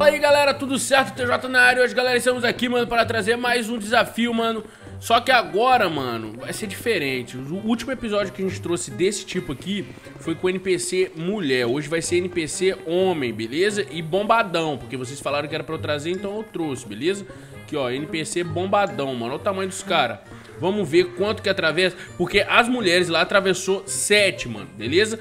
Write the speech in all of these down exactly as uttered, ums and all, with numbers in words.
E aí galera, tudo certo? T J na área. Hoje, galera, estamos aqui, mano, para trazer mais um desafio, mano. Só que agora, mano, vai ser diferente. O último episódio que a gente trouxe desse tipo aqui foi com N P C mulher. Hoje vai ser N P C homem, beleza? E bombadão, porque vocês falaram que era pra eu trazer, então eu trouxe, beleza? Aqui, ó, N P C bombadão, mano. Olha o tamanho dos caras. Vamos ver quanto que atravessa, porque as mulheres lá atravessou sete, mano, beleza?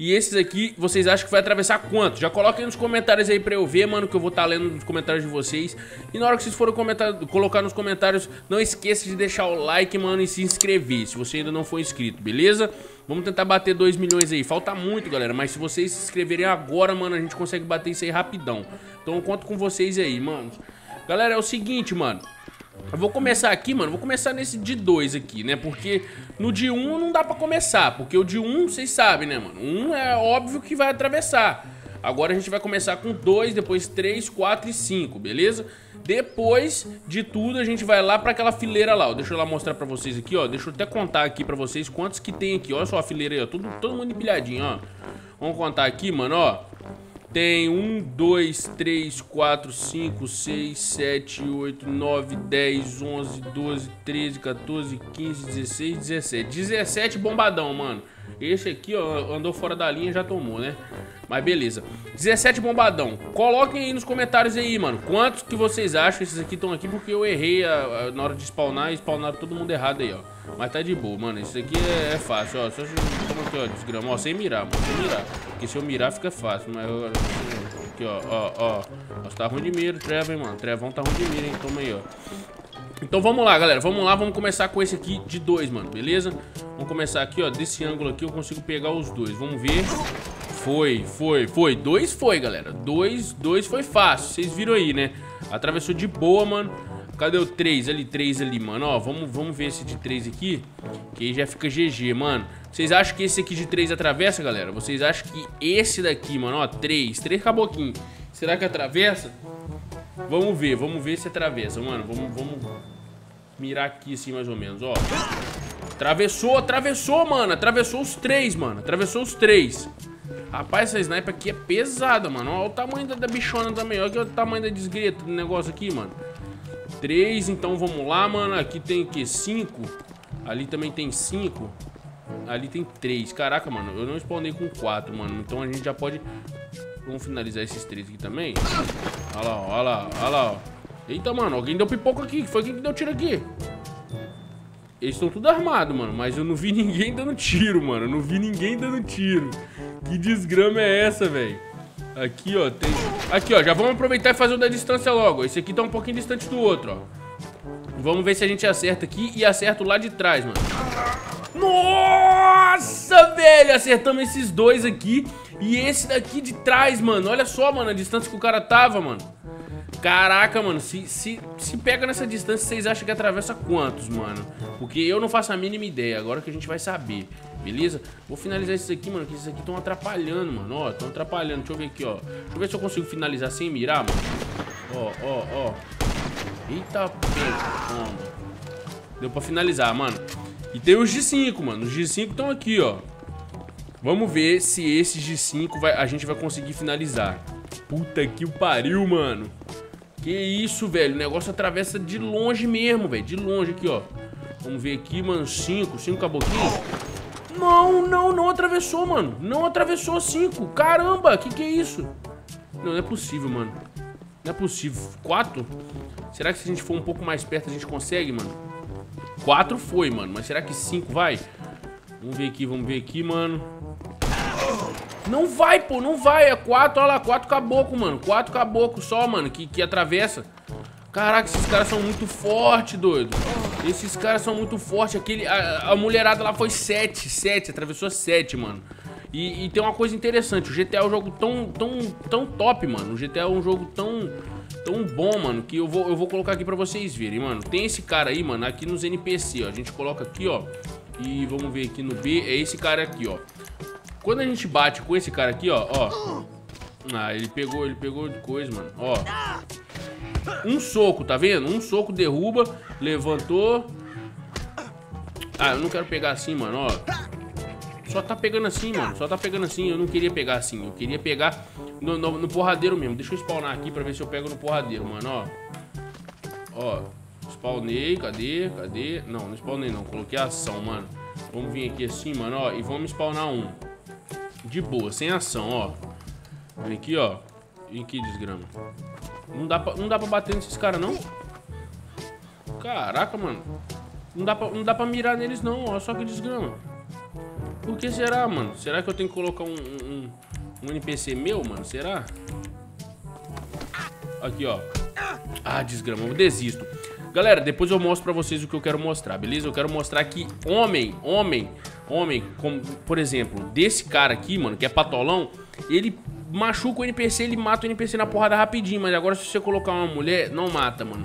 E esses aqui, vocês acham que vai atravessar quanto? Já coloquem nos comentários aí pra eu ver, mano, que eu vou estar tá lendo nos comentários de vocês. E na hora que vocês forem comentar, colocar nos comentários, não esqueça de deixar o like, mano, e se inscrever, se você ainda não for inscrito, beleza? Vamos tentar bater dois milhões aí. Falta muito, galera, mas se vocês se inscreverem agora, mano, a gente consegue bater isso aí rapidão. Então eu conto com vocês aí, mano. Galera, é o seguinte, mano. Eu vou começar aqui, mano, vou começar nesse de dois aqui, né, porque no de um não dá pra começar, porque o de um, vocês sabem, né, mano, um é óbvio que vai atravessar. Agora a gente vai começar com dois, depois três, quatro e cinco, beleza? Depois de tudo a gente vai lá pra aquela fileira lá, ó, deixa eu lá mostrar pra vocês aqui, ó, deixa eu até contar aqui pra vocês quantos que tem aqui, olha só a fileira aí, ó, todo, todo mundo empilhadinho, ó. Vamos contar aqui, mano, ó. Tem um, dois, três, quatro, cinco, seis, sete, oito, nove, dez, onze, doze, treze, quatorze, quinze, dezesseis, dezessete. dezessete bombadão, mano. Esse aqui, ó, andou fora da linha, já tomou, né? Mas beleza. dezessete bombadão. Coloquem aí nos comentários aí, mano, quantos que vocês acham. Esses aqui estão aqui porque eu errei a, a, na hora de spawnar e spawnaram todo mundo errado aí, ó. Mas tá de boa, mano. Isso aqui é, é fácil, ó. Só se eu aqui, ó, desgrama. Ó, sem mirar, mano. Sem mirar. Porque se eu mirar fica fácil. Mas agora. Aqui, ó, ó, ó. Nossa, tá ruim de mira, treva, hein, mano. Trevão tá ruim de mira, hein. Toma aí, ó. Então vamos lá, galera. Vamos lá, vamos começar com esse aqui de dois, mano, beleza? Vamos começar aqui, ó. Desse ângulo aqui eu consigo pegar os dois. Vamos ver. Foi, foi, foi. Dois foi, galera. Dois, dois foi fácil. Vocês viram aí, né? Atravessou de boa, mano. Cadê o três? Ali, três ali, mano. Ó, vamos, vamos ver esse de três aqui, que aí já fica G G, mano. Vocês acham que esse aqui de três atravessa, galera? Vocês acham que esse daqui, mano, ó, três, três caboclinhos, será que atravessa? Vamos ver, vamos ver se atravessa, mano. Vamos, vamos mirar aqui assim, mais ou menos, ó. Atravessou, atravessou, mano. Atravessou os três, mano. Atravessou os três. Rapaz, essa sniper aqui é pesada, mano. Olha o tamanho da, da bichona também. Olha o tamanho da desgreta do negócio aqui, mano. Três, então vamos lá, mano. Aqui tem o quê? Cinco. Ali também tem cinco. Ali tem três. Caraca, mano, eu não spawnei com quatro, mano. Então a gente já pode... Vamos finalizar esses três aqui também. Olha lá, olha lá, olha lá. Eita, mano, alguém deu pipoca aqui. Foi quem que deu tiro aqui? Eles estão tudo armados, mano. Mas eu não vi ninguém dando tiro, mano. Eu não vi ninguém dando tiro. Que desgrama é essa, velho? Aqui, ó, tem... Aqui, ó, já vamos aproveitar e fazer o da distância logo. Esse aqui tá um pouquinho distante do outro, ó. Vamos ver se a gente acerta aqui e acerta o lá de trás, mano. Nossa, velho! Acertamos esses dois aqui e esse daqui de trás, mano. Olha só, mano, a distância que o cara tava, mano. Caraca, mano, se, se, se pega nessa distância, vocês acham que atravessa quantos, mano? Porque eu não faço a mínima ideia, agora que a gente vai saber, beleza? Vou finalizar esses aqui, mano, que esses aqui estão atrapalhando, mano, ó, estão atrapalhando, deixa eu ver aqui, ó. Deixa eu ver se eu consigo finalizar sem mirar, mano. Ó, ó, ó. Eita, pega. Deu pra finalizar, mano. E tem os de cinco, mano, os de cinco estão aqui, ó. Vamos ver se esses de cinco vai, a gente vai conseguir finalizar. Puta que o pariu, mano. Que isso, velho, o negócio atravessa de longe mesmo, velho, de longe aqui, ó. Vamos ver aqui, mano, cinco, cinco caboclinhos. Não, não, não atravessou, mano, não atravessou cinco, caramba, que que é isso? Não, não é possível, mano, não é possível, quatro? Será que se a gente for um pouco mais perto a gente consegue, mano? Quatro foi, mano, mas será que cinco vai? Vamos ver aqui, vamos ver aqui, mano. Não vai, pô, não vai, é quatro, olha lá, quatro caboclo, mano, quatro caboclo só, mano, que, que atravessa. Caraca, esses caras são muito fortes, doido. Esses caras são muito fortes, aquele, a, a mulherada lá foi sete, sete, atravessou sete, mano. E, e tem uma coisa interessante, o G T A é um jogo tão, tão, tão top, mano. O G T A é um jogo tão, tão bom, mano, que eu vou, eu vou colocar aqui pra vocês verem, mano. Tem esse cara aí, mano, aqui nos N P C, ó. A gente coloca aqui, ó, e vamos ver aqui no B, é esse cara aqui, ó. Quando a gente bate com esse cara aqui, ó, ó. Ah, ele pegou, ele pegou de coisa, mano, ó. Um soco, tá vendo? Um soco derruba, levantou. Ah, eu não quero pegar assim, mano, ó. Só tá pegando assim, mano, só tá pegando assim. Eu não queria pegar assim, eu queria pegar no, no, no porradeiro mesmo. Deixa eu spawnar aqui pra ver se eu pego no porradeiro, mano, ó. Ó, spawnei, cadê, cadê? Não, não spawnei não, coloquei ação, mano. Vamos vir aqui assim, mano, ó, e vamos spawnar um. De boa, sem ação, ó. Vem aqui, ó. E que desgrama. Não dá pra, não dá pra bater nesses caras, não? Caraca, mano. Não dá pra, não dá pra mirar neles, não, ó, só que desgrama. Por que será, mano? Será que eu tenho que colocar um, um, um N P C meu, mano? Será? Aqui, ó. Ah, desgrama, eu desisto. Galera, depois eu mostro pra vocês o que eu quero mostrar, beleza? Eu quero mostrar que homem, homem, homem, como, por exemplo, desse cara aqui, mano, que é patolão, ele machuca o N P C, ele mata o N P C na porrada rapidinho, mas agora se você colocar uma mulher, não mata, mano.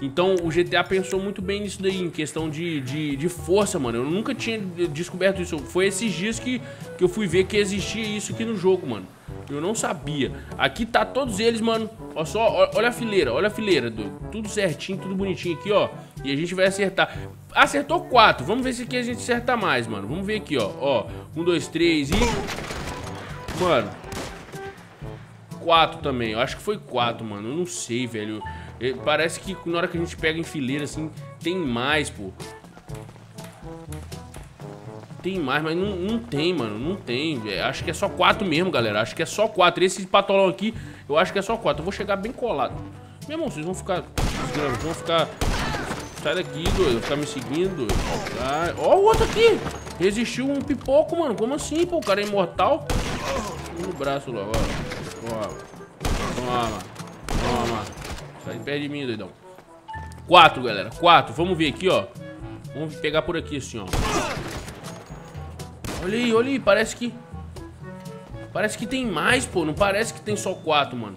Então o G T A pensou muito bem nisso daí, em questão de, de, de força, mano. Eu nunca tinha descoberto isso. Foi esses dias que, que eu fui ver que existia isso aqui no jogo, mano. Eu não sabia. Aqui tá todos eles, mano. Ó só, ó, olha a fileira, olha a fileira, doido. Tudo certinho, tudo bonitinho aqui, ó. E a gente vai acertar. Acertou quatro. Vamos ver se aqui a gente acerta mais, mano. Vamos ver aqui, ó. Ó, um, dois, três e... Mano. Quatro também. Eu acho que foi quatro, mano. Eu não sei, velho. Parece que na hora que a gente pega em fileira, assim, tem mais, pô. Tem mais, mas não, não tem, mano. Não tem, velho. Acho que é só quatro mesmo, galera. Acho que é só quatro. Esse patolão aqui, eu acho que é só quatro. Eu vou chegar bem colado. Meu irmão, vocês vão ficar... Vocês vão ficar... Sai daqui, doido. Ficar me seguindo, doido. Ah, ó o outro aqui. Resistiu um pipoco, mano. Como assim, pô? O cara é imortal. No braço logo, ó. Toma. Toma. Sai de perto de mim, doidão. Quatro, galera. Quatro. Vamos ver aqui, ó. Vamos pegar por aqui, assim, ó. Olha aí, olha aí. Parece que... Parece que tem mais, pô. Não parece que tem só quatro, mano.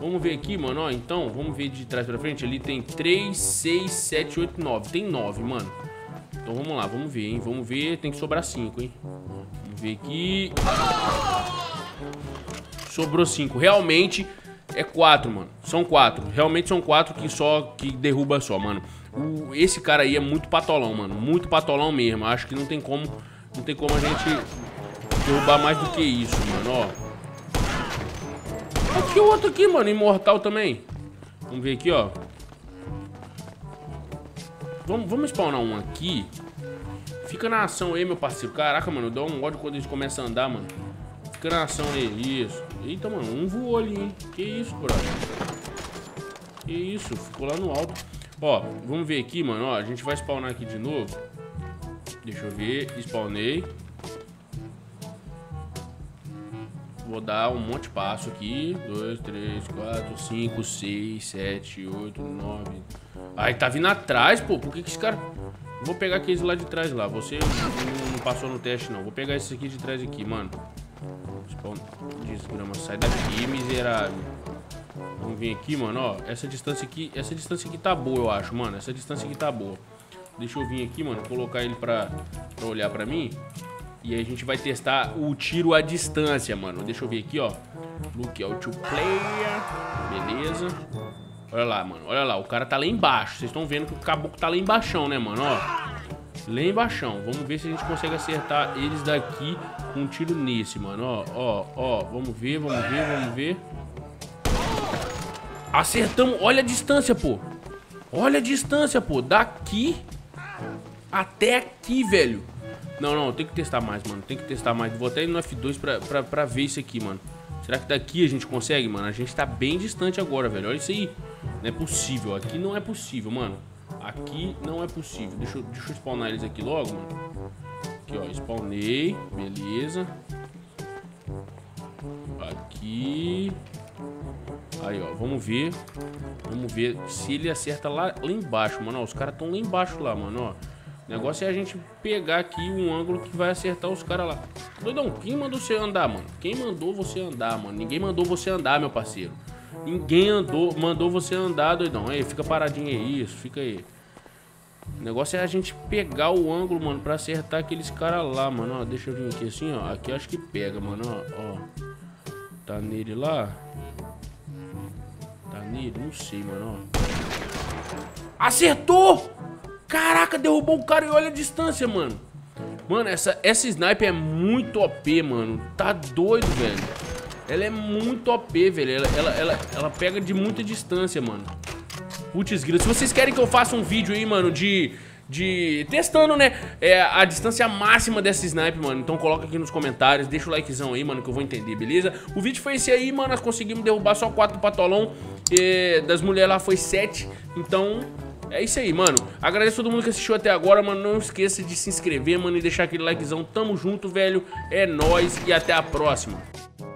Vamos ver aqui, mano, ó. Então, vamos ver de trás pra frente. Ali tem três, seis, sete, oito, nove. Tem nove, mano. Então, vamos lá. Vamos ver, hein. Vamos ver. Tem que sobrar cinco, hein. Vamos ver aqui. Sobrou cinco. Realmente... É quatro, mano. São quatro. Realmente são quatro que só que derruba só, mano. O, esse cara aí é muito patolão, mano. Muito patolão mesmo. Acho que não tem como, não tem como a gente derrubar mais do que isso, mano. Ó. Aqui o outro aqui, mano. Imortal também. Vamos ver aqui, ó. Vamos, vamos spawnar um aqui. Fica na ação aí, meu parceiro. Caraca, mano. Eu dou um ódio quando eles começam a andar, mano. Fica na ação aí. Isso. Eita, mano, um voou ali, hein? Que isso, brother? Que isso, ficou lá no alto. Ó, vamos ver aqui, mano, ó. A gente vai spawnar aqui de novo. Deixa eu ver, spawnei. Vou dar um monte de passo aqui. Dois, três, quatro, cinco, seis, sete, oito, nove. Ai, tá vindo atrás, pô. Por que que esse cara... Vou pegar aqueles lá de trás lá. Você não passou no teste, não. Vou pegar esse aqui de trás aqui, mano. Desgrama, sai daqui, miserável. Vamos vir aqui, mano, ó. Essa distância aqui, essa distância aqui tá boa, eu acho, mano. Essa distância aqui tá boa. Deixa eu vir aqui, mano, colocar ele pra, pra olhar pra mim. E aí a gente vai testar o tiro à distância, mano. Deixa eu ver aqui, ó. Look out to player. Beleza. Olha lá, mano, olha lá, o cara tá lá embaixo. Vocês estão vendo que o caboclo tá lá embaixão, né, mano, ó. Lá embaixão, vamos ver se a gente consegue acertar eles daqui com um tiro nesse, mano, ó, ó, ó, vamos ver, vamos ver, vamos ver. Acertamos, olha a distância, pô. Olha a distância, pô, daqui até aqui, velho. Não, não, tem que testar mais, mano, tem que testar mais. Vou até ir no F dois pra, pra, pra ver isso aqui, mano. Será que daqui a gente consegue, mano? A gente tá bem distante agora, velho, olha isso aí. Não é possível, aqui não é possível, mano. Aqui não é possível. Deixa eu, deixa eu spawnar eles aqui logo, mano. Aqui, ó, spawnei. Beleza. Aqui. Aí, ó, vamos ver. Vamos ver se ele acerta lá, lá embaixo, mano, ó. Os caras estão lá embaixo lá, mano, ó. O negócio é a gente pegar aqui um ângulo que vai acertar os caras lá. Doidão, quem mandou você andar, mano? Quem mandou você andar, mano? Ninguém mandou você andar, meu parceiro. Ninguém andou, mandou você andar, doidão. Aí, fica paradinho aí, isso, fica aí. O negócio é a gente pegar o ângulo, mano, pra acertar aqueles caras lá, mano. Ó, deixa eu vir aqui assim, ó. Aqui acho que pega, mano, ó. Ó. Tá nele lá. Tá nele? Não sei, mano, ó. Acertou! Caraca, derrubou o cara e olha a distância, mano. Mano, essa, essa sniper é muito O P, mano. Tá doido, velho. Ela é muito O P, velho. Ela, ela, ela, ela pega de muita distância, mano. Putz, grilo. Se vocês querem que eu faça um vídeo aí, mano, de... De... Testando, né? É, a distância máxima dessa sniper, mano. Então coloca aqui nos comentários. Deixa o likezão aí, mano, que eu vou entender, beleza? O vídeo foi esse aí, mano. Nós conseguimos derrubar só quatro patolão. E das mulheres lá foi sete. Então... É isso aí, mano. Agradeço a todo mundo que assistiu até agora, mano. Não esqueça de se inscrever, mano, e deixar aquele likezão. Tamo junto, velho. É nóis e até a próxima.